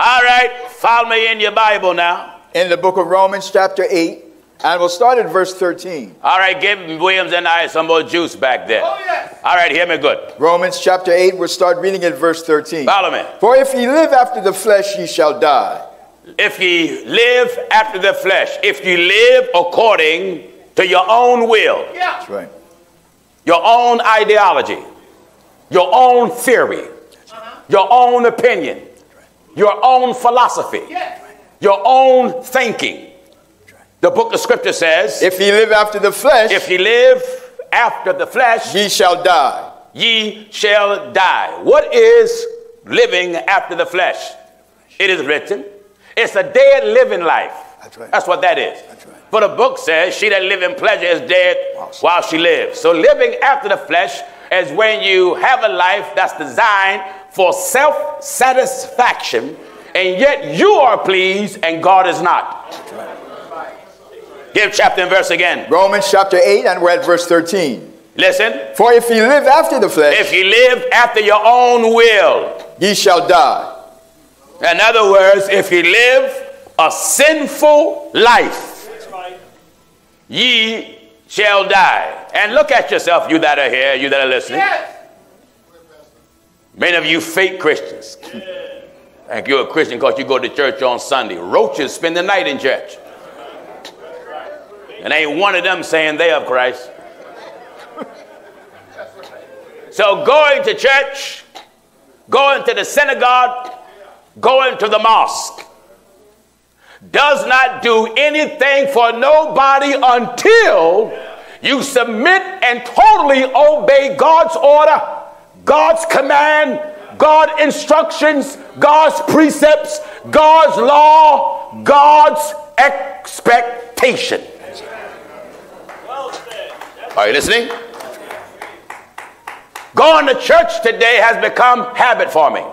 All right, follow me in your Bible now. In the book of Romans chapter 8, and we'll start at verse 13. All right, give Williams and I some more juice back there. Oh, yes. All right, hear me good. Romans chapter 8, we'll start reading at verse 13. Follow me. For if ye live after the flesh, ye shall die. If ye live after the flesh, if ye live according to your own will. Yeah. That's right. Your own ideology, your own theory, your own opinion, your own philosophy, your own thinking. The book of scripture says, if ye live after the flesh, if ye live after the flesh, ye shall die. Ye shall die. What is living after the flesh? It is written. It's a dead living life. That's right. That's what that is. That's right. For the book says, she that lives in pleasure is dead while she lives. So living after the flesh is when you have a life that's designed for self-satisfaction, and yet you are pleased and God is not. Right. Give chapter and verse again. Romans chapter 8, and we're at verse 13. Listen. For if you live after the flesh, if you live after your own will, ye shall die. In other words, if you live a sinful life, ye shall die. And look at yourself, you that are here, you that are listening. Yes. Many of you fake Christians. Yeah. Like you're a Christian because you go to church on Sunday. Roaches spend the night in church. And ain't one of them saying they of Christ. So going to church, going to the synagogue, going to the mosque does not do anything for nobody until you submit and totally obey God's order, God's command, God's instructions, God's precepts, God's law, God's expectation. Are you listening? Going to church today has become habit forming.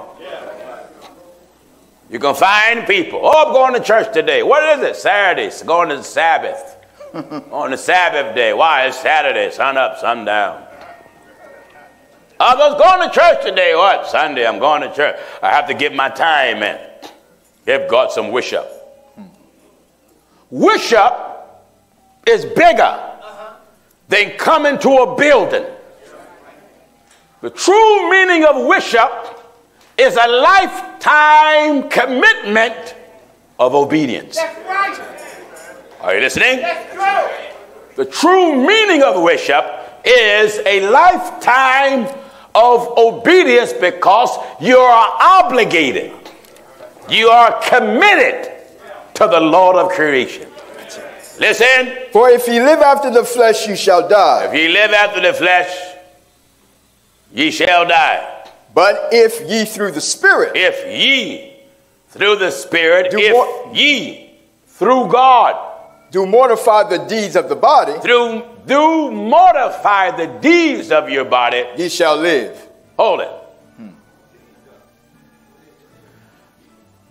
You can find people, oh, I'm going to church today. What is it? Saturday, going to the Sabbath. On the Sabbath day. Why? It's Saturday, sun up, sun down. I was going to church today. What? Sunday, I'm going to church. I have to get my time in. Give God some wish up. Wish up is bigger than coming to a building. The true meaning of wish up is a lifetime commitment of obedience. That's right. Are you listening? That's right. The true meaning of worship is a lifetime of obedience because you are obligated. You are committed to the Lord of creation. Listen. For if ye live after the flesh, you shall die. If ye live after the flesh, ye shall die. But if ye through the Spirit. If ye through the Spirit. If ye through God. Do mortify the deeds of the body. Do mortify the deeds of your body. Ye shall live. Hold it.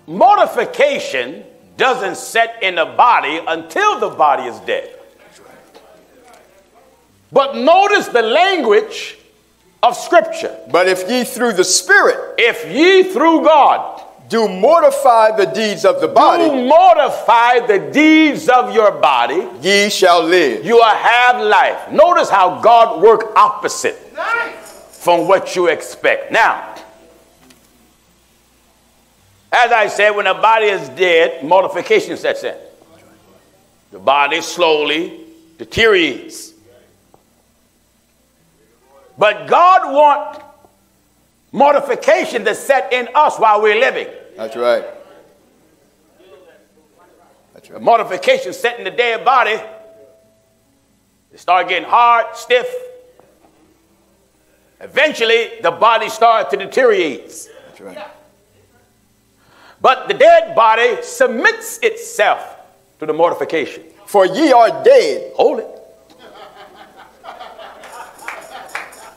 Mortification doesn't set in the body until the body is dead. But notice the language of scripture. But if ye through the Spirit, if ye through God, do mortify the deeds of the body, do mortify the deeds of your body, ye shall live. You will have life. Notice how God works opposite from what you expect. Now, as I said, when the body is dead, mortification sets in. The body slowly deteriorates. But God wants mortification to set in us while we're living. That's right. That's right. Mortification set in the dead body. It starts getting hard, stiff. Eventually, the body starts to deteriorate. That's right. But the dead body submits itself to the mortification. For ye are dead. Hold it.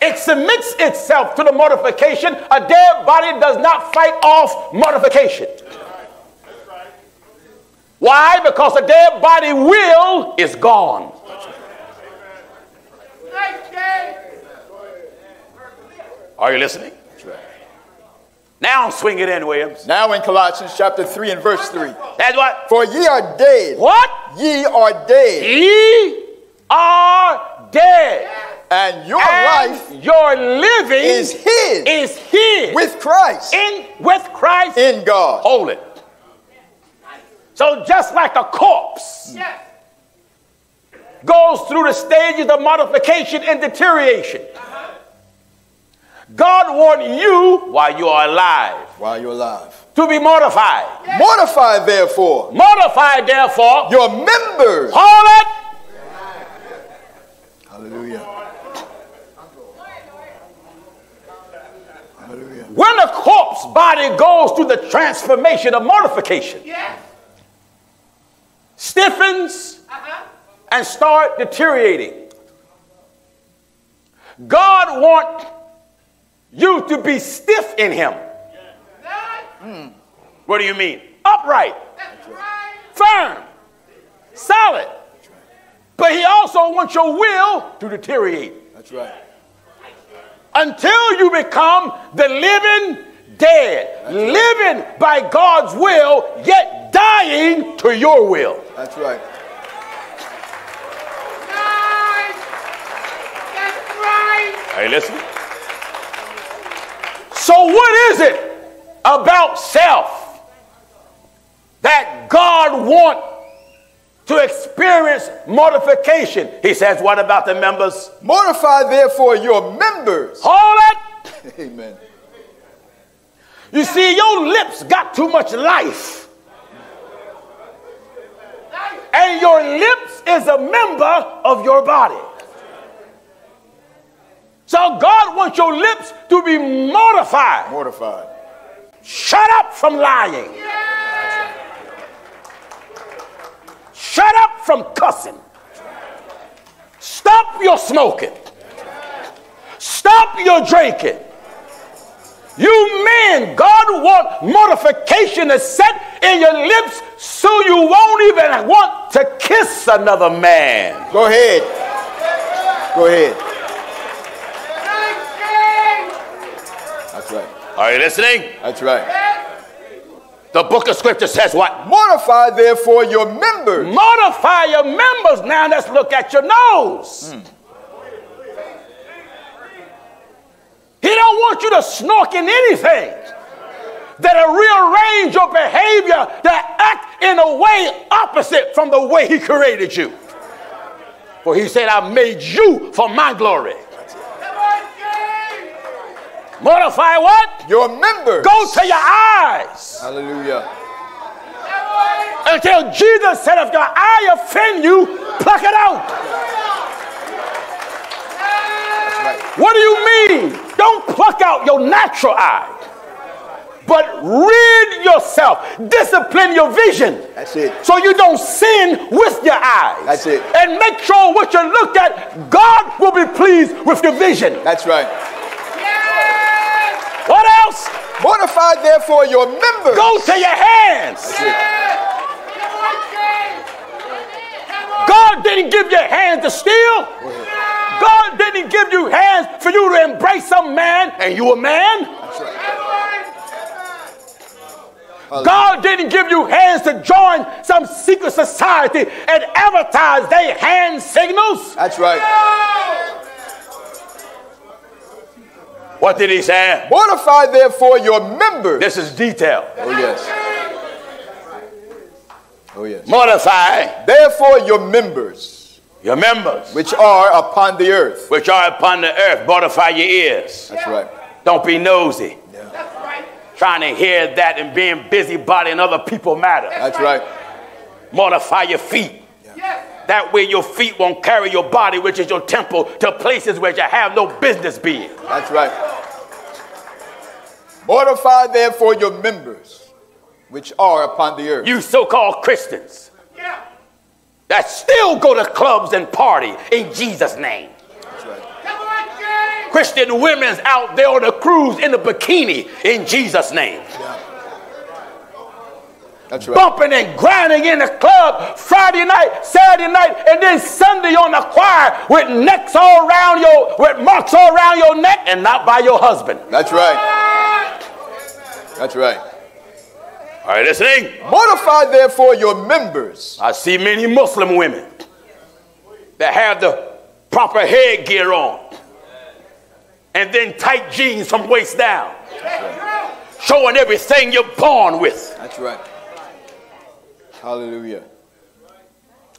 It submits itself to the mortification. A dead body does not fight off mortification. That's right. That's right. Why? Because a dead body will is gone. Right. Are you listening? That's right. Now swing it in, Williams. Now in Colossians chapter 3 and verse 3. That's what? For ye are dead. What? Ye are dead. Ye are dead. And your life, your living is hid with Christ. In God. Hold it. So just like a corpse goes through the stages of modification and deterioration. God wants you, while you are alive, to be mortified. Yes. Mortify, therefore, your members. Hold it. Hallelujah. Hallelujah. When a corpse body goes through the transformation of mortification, stiffens and start deteriorating. God wants you to be stiff in him. What do you mean? Upright. Firm. Solid. But he also wants your will to deteriorate. That's right. Until you become the living dead. That's living right. By God's will, yet dying to your will. That's right. That's right. Hey, listen. So what is it about self that God wants to experience mortification? He says, what about the members? Mortify therefore your members. Hold it. Amen. You see, your lips got too much life. And your lips is a member of your body. So God wants your lips to be mortified. Mortified. Shut up from lying. Shut up from cussing. Stop your smoking. Stop your drinking. You men, God wants mortification to set in your lips so you won't even want to kiss another man. Go ahead. Go ahead. That's right. Are you listening? That's right. The book of scripture says what? Mortify therefore your members. Mortify your members. Now let's look at your nose. He don't want you to snork in anything that'll rearrange your behavior to act in a way opposite from the way he created you. For he said, I made you for my glory. Mortify what? Your members. Go to your eyes. Hallelujah. Until Jesus said, if your eye offend you, pluck it out. Right. What do you mean? Don't pluck out your natural eye. But rid yourself. Discipline your vision. That's it. So you don't sin with your eyes. That's it. And make sure what you look at, God will be pleased with your vision. That's right. What else? Mortify therefore your members. Go to your hands. God didn't give you hands to steal. God didn't give you hands for you to embrace some man and you a man. God didn't give you hands to join some secret society and advertise their hand signals. That's right. What did he say? Mortify therefore your members. This is detail. Oh, yes. Oh, yes. Mortify therefore your members. Your members. Which are upon the earth. Which are upon the earth. Mortify your ears. That's right. Don't be nosy. Yeah. That's right. Trying to hear that and being busybody in other people's matters. That's right. Mortify your feet. Yeah. Yes. That way your feet won't carry your body, which is your temple, to places where you have no business being. That's right. Mortify therefore your members, which are upon the earth. You so-called Christians that still go to clubs and party in Jesus' name. That's right. Christian women's out there on a cruise in a bikini in Jesus' name. Yeah. That's right. Bumping and grinding in the club Friday night, Saturday night, and then Sunday on the choir with necks all around your, with marks all around your neck, and not by your husband. That's right. That's right. Are you listening? Mortify therefore your members. I see many Muslim women that have the proper headgear on and then tight jeans from waist down. Right. Showing everything you're born with. That's right. Hallelujah.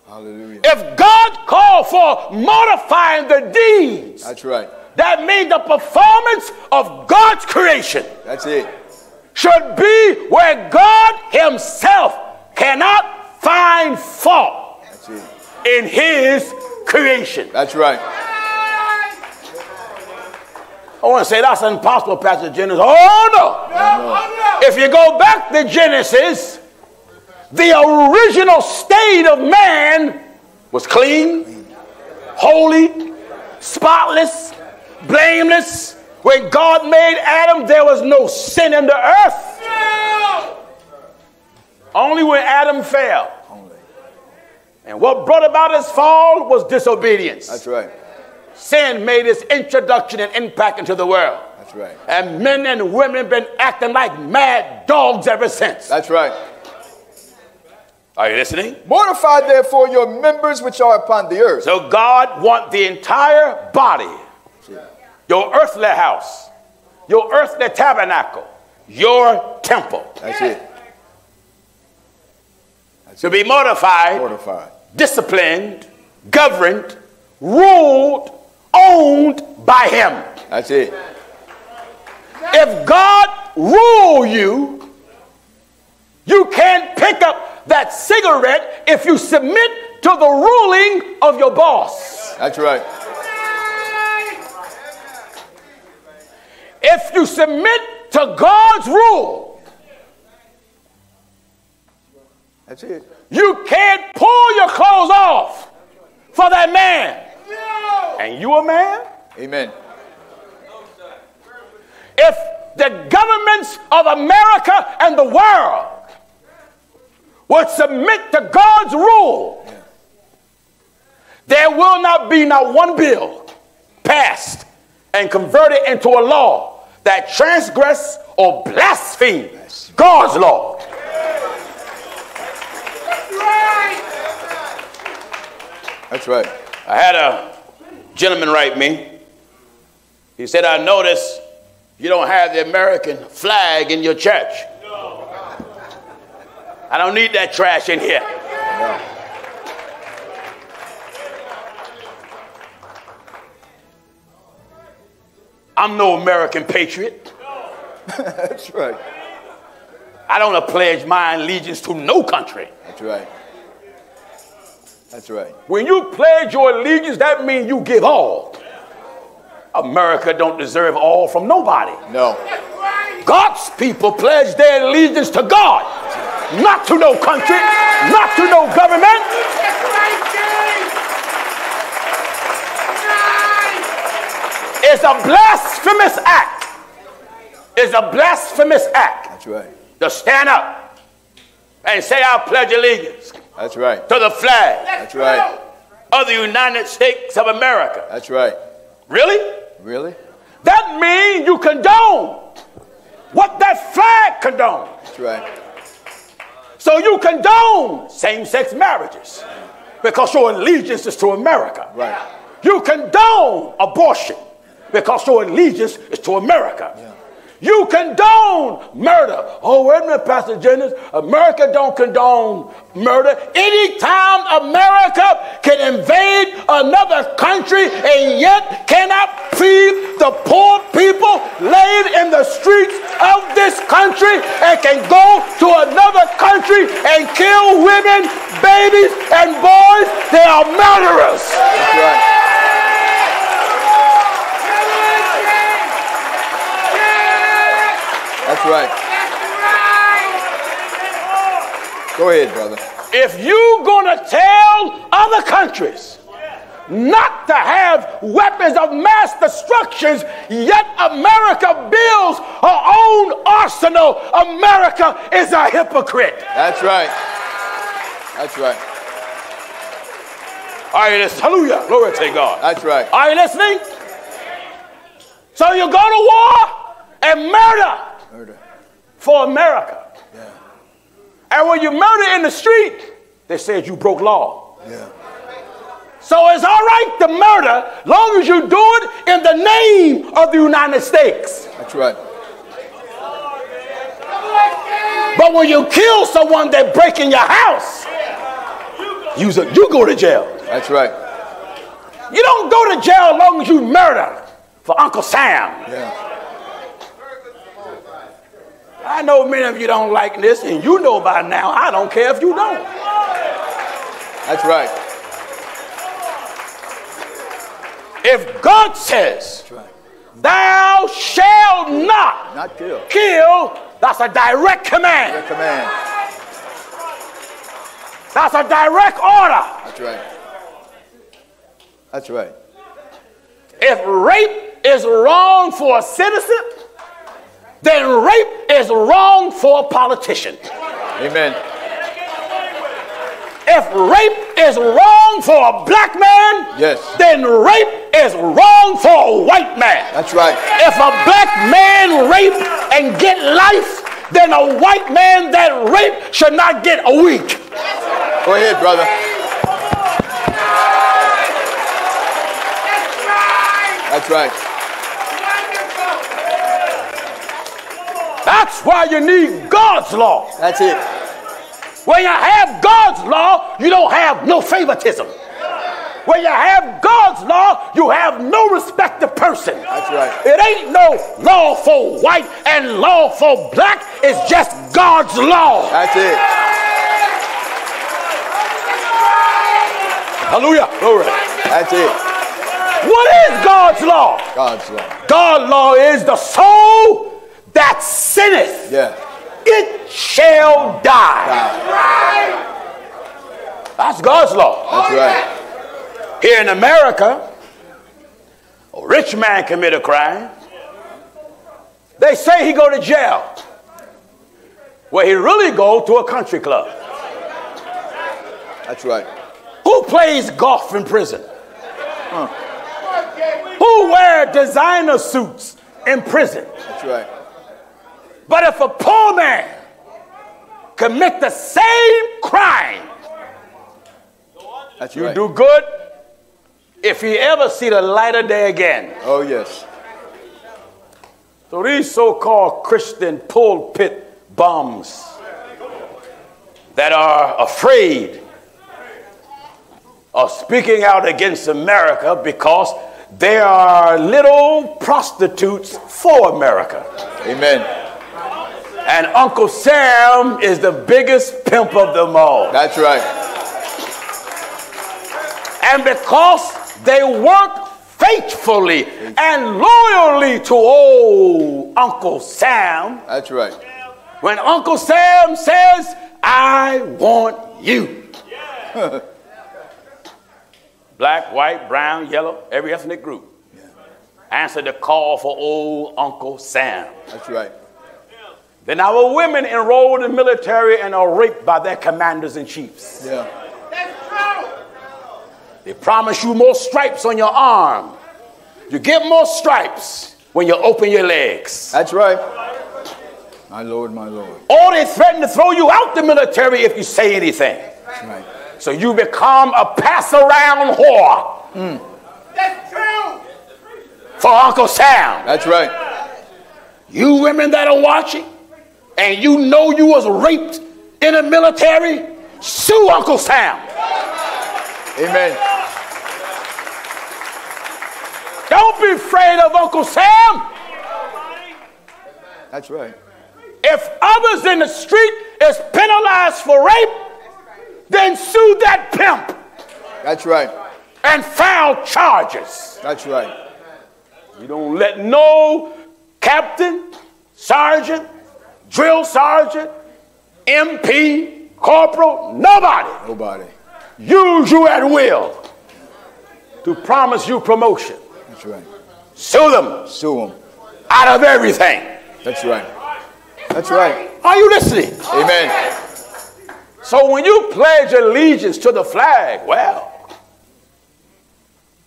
Hallelujah. If God called for mortifying the deeds, that's right, that means the performance of God's creation. That's it. Should be where God himself cannot find fault. That's it. In his creation. That's right. I want to say that's impossible, Pastor Genesis. Oh no. No. If you go back to Genesis, the original state of man was clean, holy, spotless, blameless. When God made Adam, there was no sin in the earth. No. Only when Adam fell. Only. And what brought about his fall was disobedience. That's right. Sin made its introduction and impact into the world. That's right. And men and women have been acting like mad dogs ever since. That's right. Are you listening? Mortify therefore your members which are upon the earth. So God wants the entire body. Your earthly house. Your earthly tabernacle. Your temple. That's it. That's to be mortified. Mortified. Disciplined. Governed. Ruled. Owned by him. That's it. If God rule you, you can't pick up that cigarette if you submit to the ruling of your boss. That's right. If you submit to God's rule, that's it. You can't pull your clothes off for that man. No. And you a man? Amen. If the governments of America and the world would submit to God's rule, yeah, there will not be not one bill passed and converted into a law that transgress or blaspheme God's law. Yeah. That's right. That's right. I had a gentleman write me. He said, I noticed you don't have the American flag in your church. I don't need that trash in here. No. I'm no American patriot. No. That's right. I don't pledge my allegiance to no country. That's right. That's right. When you pledge your allegiance, that means you give all. America don't deserve all from nobody. No. God's people pledge their allegiance to God. Not to no country, not to no government. It's a blasphemous act. It's a blasphemous act. That's right. To stand up and say, I pledge allegiance. That's right. To the flag. That's right. Of the United States of America. That's right. Really? Really? That means you condone what that flag condones. That's right. So you condone same-sex marriages because your allegiance is to America. Right. You condone abortion because your allegiance is to America. Yeah. You condone murder. Oh, wait a minute, Pastor Jennings. America don't condone murder. Anytime America can invade another country and yet cannot feed the poor people laying in the streets of this country and can go to another country and kill women, babies, and boys, they are murderers. That's right. That's right. That's right. Go ahead, brother. If you're going to tell other countries not to have weapons of mass destructions, yet America builds her own arsenal, America is a hypocrite. That's right. That's right. Are you listening? Hallelujah. Glory to God. That's right. Are you listening? So you go to war and murder. for America. Yeah. And when you murder in the street, they said you broke law. Yeah. So it's all right to murder, long as you do it in the name of the United States. That's right. But when you kill someone that breaks in your house, you go to jail. That's right. You don't go to jail as long as you murder for Uncle Sam. Yeah. I know many of you don't like this, and you know by now, I don't care if you don't. That's right. If God says, thou shalt not kill, that's a direct command. Direct command. That's a direct order. That's right. That's right. If rape is wrong for a citizen, then rape is wrong for a politician. Amen. If rape is wrong for a black man, yes, then rape is wrong for a white man. That's right. If a black man raped and get life, then a white man that raped should not get a week. Go ahead, brother. That's right. That's why you need God's law. That's it. When you have God's law, you don't have no favoritism. When you have God's law, you have no respect to person. That's right. It ain't no law for white and law for black. It's just God's law. That's it. Hallelujah. Glory. That's it. What is God's law? God's law. God's law is the soul that sinneth. Yeah. It shall die. Right. That's God's law. That's right. Here in America, a rich man commit a crime. They say he go to jail. Well, he really go to a country club. That's right. Who plays golf in prison? Huh. Who wear designer suits in prison? That's right. But if a poor man commit the same crime, that's you right. Do good if he ever see the light of day again. Oh, yes. So these so-called Christian pulpit bums that are afraid of speaking out against America because they are little prostitutes for America. Amen. And Uncle Sam is the biggest pimp of them all. That's right. And because they work faithfully and loyally to old Uncle Sam. That's right. When Uncle Sam says, I want you. Yeah. Black, white, brown, yellow, every ethnic group. Yeah. Answer the call for old Uncle Sam. That's right. Then our women enrolled in the military and are raped by their commanders and chiefs. Yeah. That's true. They promise you more stripes on your arm. You get more stripes when you open your legs. That's right. My Lord, my Lord. Or they threaten to throw you out the military if you say anything. That's right. So you become a pass-around whore. Mm. That's true. For Uncle Sam. That's right. You women that are watching, and you know you was raped in the military, sue Uncle Sam. Amen. Don't be afraid of Uncle Sam. That's right. If others in the street is penalized for rape, then sue that pimp. That's right. And file charges. That's right. You don't let no captain, sergeant, drill sergeant, MP, corporal, nobody. Nobody. Use you at will to promise you promotion. That's right. Sue them. Sue them. Out of everything. That's right. That's right. Are you listening? Amen. So when you pledge allegiance to the flag, well,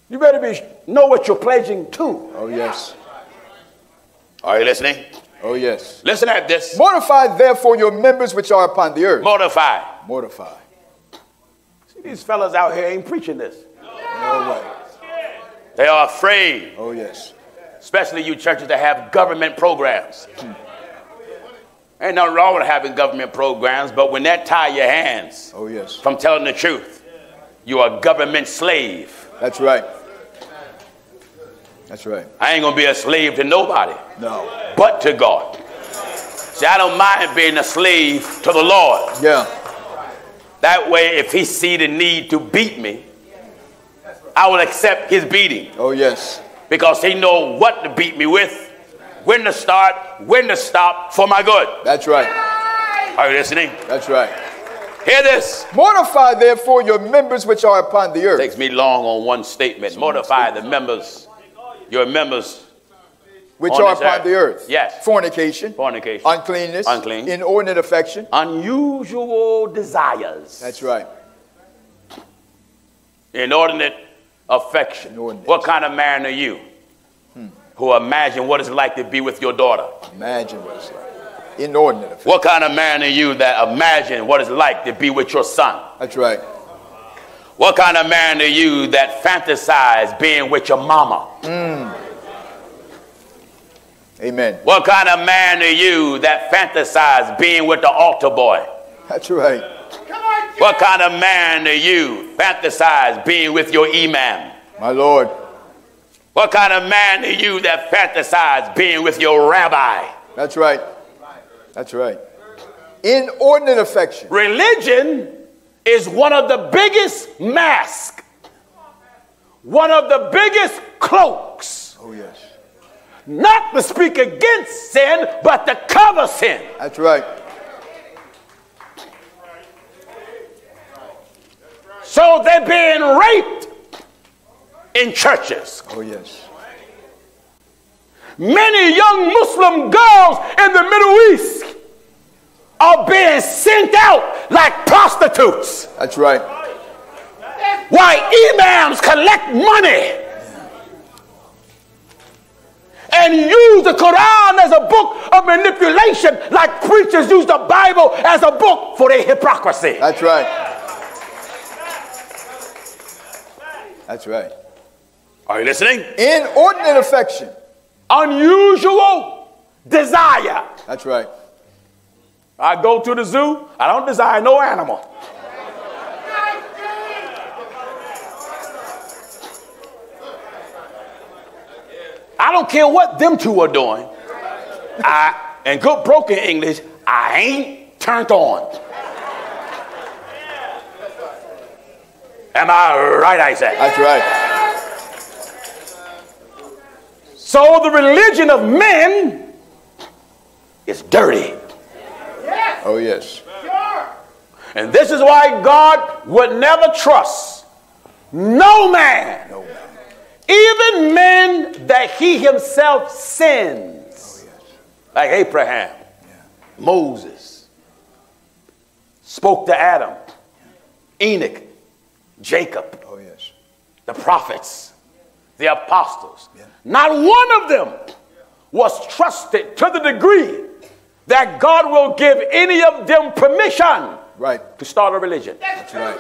you better know what you're pledging to. Oh, yes. Are you listening? Oh, yes. Listen at this. Mortify, therefore, your members which are upon the earth. Mortify. Mortify. See, these fellas out here ain't preaching this. No way. They are afraid. Oh, yes. Especially you churches that have government programs. Ain't nothing wrong with having government programs, but when that tie your hands oh, yes. from telling the truth, you are a government slave. That's right. That's right. I ain't going to be a slave to nobody. No. But to God. See, I don't mind being a slave to the Lord. Yeah. That way, if he see the need to beat me, I will accept his beating. Oh, yes. Because he know what to beat me with, when to start, when to stop for my good. That's right. Are you listening? That's right. Hear this. Mortify, therefore, your members which are upon the earth. Takes me long on one statement. Mortify the members, your members. Which are upon the earth. Yes. Fornication. Fornication. Uncleanness. Unclean. Inordinate affection. Unusual desires. That's right. Inordinate affection. Inordinate. What kind of man are you? Who imagine what it's like to be with your daughter. Imagine what it's like. Inordinate affection. What kind of man are you that imagine what it's like to be with your son? That's right. What kind of man are you that fantasize being with your mama? Amen. What kind of man are you that fantasize being with the altar boy? That's right. What kind of man are you fantasize being with your imam? My Lord. What kind of man are you that fantasize being with your rabbi? That's right. That's right. Inordinate affection. Religion is one of the biggest masks, one of the biggest cloaks. Oh, yes. Not to speak against sin, but to cover sin. That's right. So they're being raped in churches. Oh, yes. Many young Muslim girls in the Middle East are being sent out like prostitutes. That's right. Why imams collect money and use the Quran as a book of manipulation like preachers use the Bible as a book for their hypocrisy. That's right. That's right. Are you listening? Inordinate affection. Unusual desire. That's right. I go to the zoo. I don't desire no animal. I don't care what them two are doing. In good broken English, I ain't turned on. Am I right, Isaac? That's right. So the religion of men is dirty. Yes. Oh, yes. And this is why God would never trust no man, even men that he himself sends, like Abraham, Moses, spoke to Adam, Enoch, Jacob, the prophets, the apostles. Not one of them was trusted to the degree that God will give any of them permission to start a religion. That's right.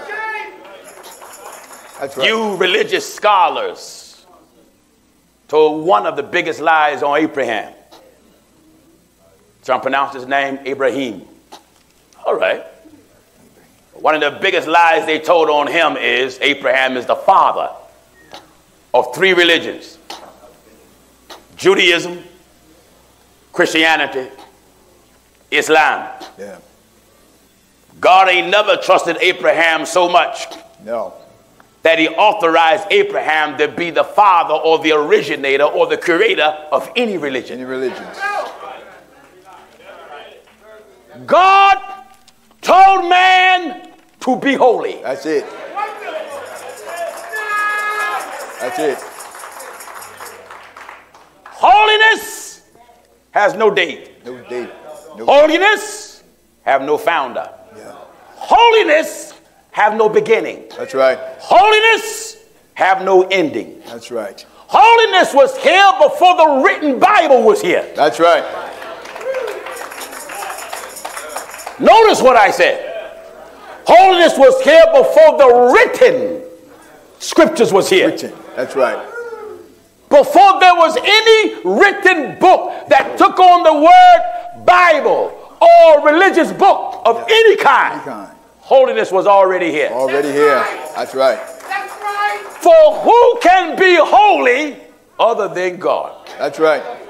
That's right. You religious scholars told one of the biggest lies on Abraham. So I'm pronouncing his name Abraham. All right. One of the biggest lies they told on him is Abraham is the father of three religions. Judaism, Christianity, Islam. Yeah. God ain't never trusted Abraham so much that he authorized Abraham to be the father or the originator or the creator of any religion. Any religions. God told man to be holy. That's it. That's it. Holiness has no date. No date. No holiness have no founder. Yeah. Holiness have no beginning. That's right. Holiness have no ending. That's right. Holiness was here before the written Bible was here. That's right. Notice what I said. Holiness was here before the written scriptures was here. Written. That's right. Before there was any written book that took on the word Bible or religious book of any kind, holiness was already here. Already here. That's right. That's right. For who can be holy other than God? That's right.